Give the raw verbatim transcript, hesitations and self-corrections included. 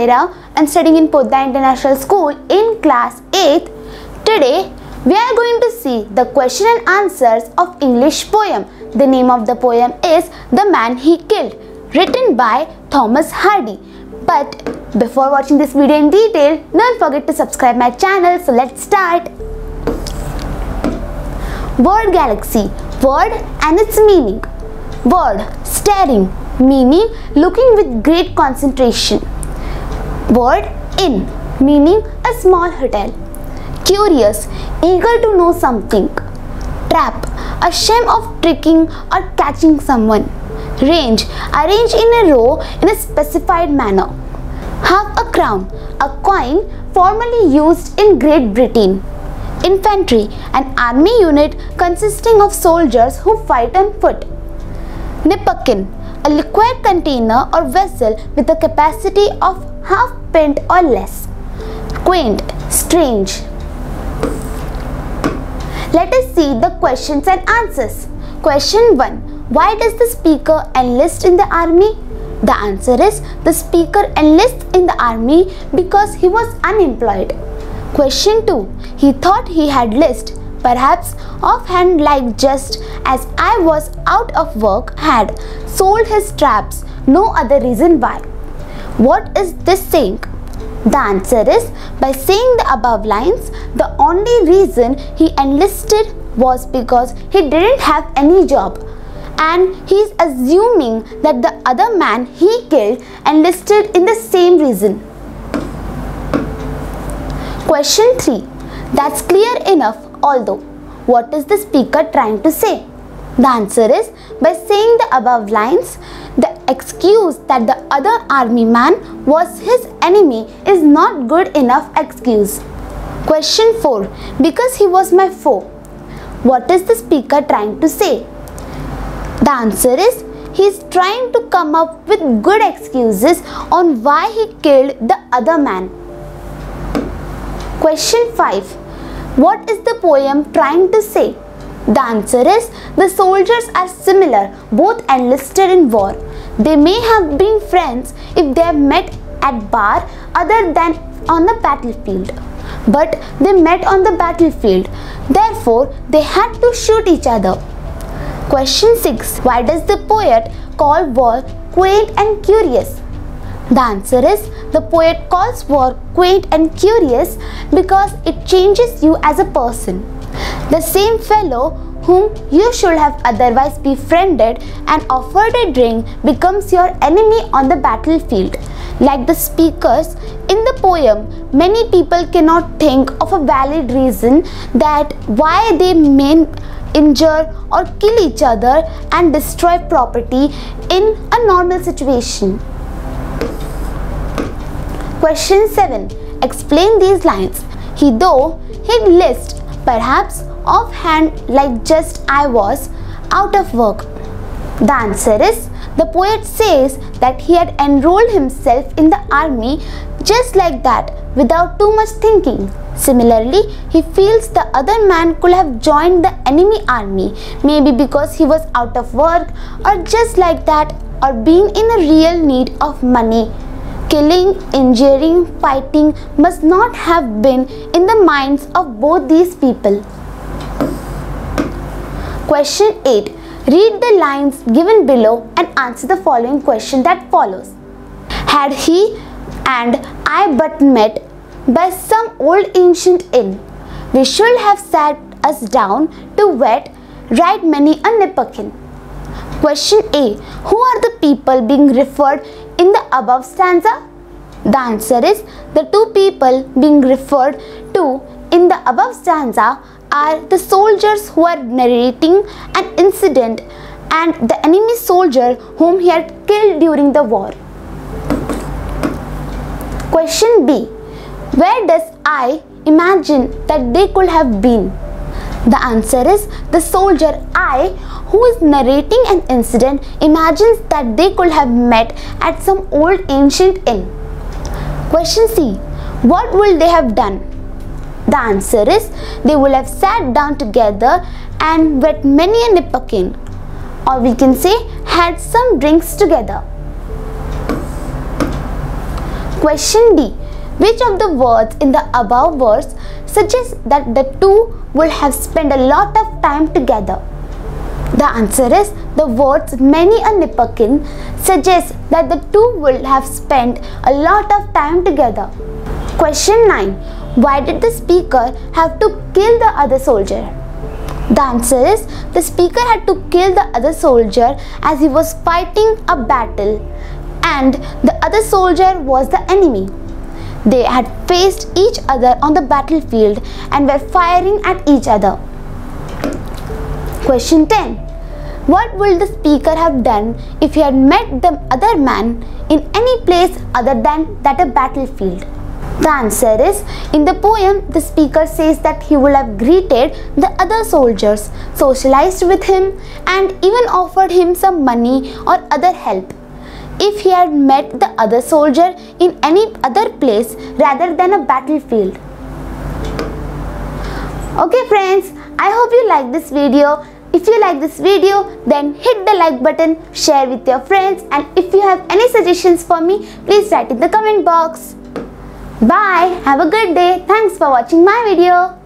Bhalerao and studying in Poddha International School in class eighth. Today we are going to see the question and answers of English poem. The name of the poem is The Man He Killed, written by Thomas Hardy. But before watching this video in detail, don't forget to subscribe my channel. So let's start. Word galaxy. Word and its meaning. Word, staring. Meaning, looking with great concentration. Word, inn. Meaning, a small hotel. Curious, eager to know something. Trap, a sham of tricking or catching someone. Range, arrange in a row in a specified manner. Half a crown, a coin formerly used in Great Britain. Infantry, an army unit consisting of soldiers who fight on foot. Nipperkin, a liquid container or vessel with a capacity of half pint or less. Quaint, strange. Let us see the questions and answers. Question one. Why does the speaker enlist in the army? The answer is, the speaker enlists in the army because he was unemployed. Question two. He thought he had list, perhaps offhand, like just as I was out of work, had sold his traps, no other reason why. What is this saying? The answer is, by saying the above lines, the only reason he enlisted was because he didn't have any job, and he is assuming that the other man he killed enlisted in the same reason. Question three. That's clear enough, although what is the speaker trying to say? The answer is, by saying the above lines, the excuse that the other army man was his enemy is not good enough excuse. Question four. Because he was my foe. What is the speaker trying to say? The answer is, he is trying to come up with good excuses on why he killed the other man. Question five. What is the poem trying to say? The answer is, the soldiers are similar, both enlisted in war. They may have been friends if they have met at bar other than on the battlefield. But they met on the battlefield, therefore they had to shoot each other. Question six. Why does the poet call war quaint and curious? The answer is, the poet calls war quaint and curious because it changes you as a person. The same fellow whom you should have otherwise befriended and offered a drink becomes your enemy on the battlefield. Like the speakers in the poem, many people cannot think of a valid reason that why they may injure or kill each other and destroy property in a normal situation. Question seven. Explain these lines. He though, he'd list, perhaps offhand, like just I was out of work. The answer is, the poet says that he had enrolled himself in the army just like that, without too much thinking. Similarly, he feels the other man could have joined the enemy army, maybe because he was out of work or just like that, or being in a real need of money. Killing, injuring, fighting must not have been in the minds of both these people. Question eight. Read the lines given below and answer the following question that follows. Had he and I but met by some old ancient inn, we should have sat us down to wet right many a nipperkin. Question A. Who are the people being referred in the above stanza? The answer is, the two people being referred to in the above stanza are the soldiers who are narrating an incident and the enemy soldier whom he had killed during the war. Question B. Where does I imagine that they could have been? The answer is, the soldier I, who is narrating an incident, imagines that they could have met at some old ancient inn. Question C. What will they have done? The answer is, they will have sat down together and wet many a nipperkin, or we can say, had some drinks together. Question D. Which of the words in the above verse suggests that the two will have spent a lot of time together? The answer is the words many a nipperkin suggests that the two will have spent a lot of time together. Question nine. Why did the speaker have to kill the other soldier? The answer is the speaker had to kill the other soldier as he was fighting a battle and the other soldier was the enemy. They had faced each other on the battlefield and were firing at each other. Question ten. What would the speaker have done if he had met the other man in any place other than that a battlefield? The answer is, in the poem, the speaker says that he would have greeted the other soldiers, socialized with him, and even offered him some money or other help if he had met the other soldier in any other place rather than a battlefield. Okay friends, I hope you like this video. If you like this video, then hit the like button, share with your friends, and if you have any suggestions for me, please write in the comment box. Bye, have a good day. Thanks for watching my video.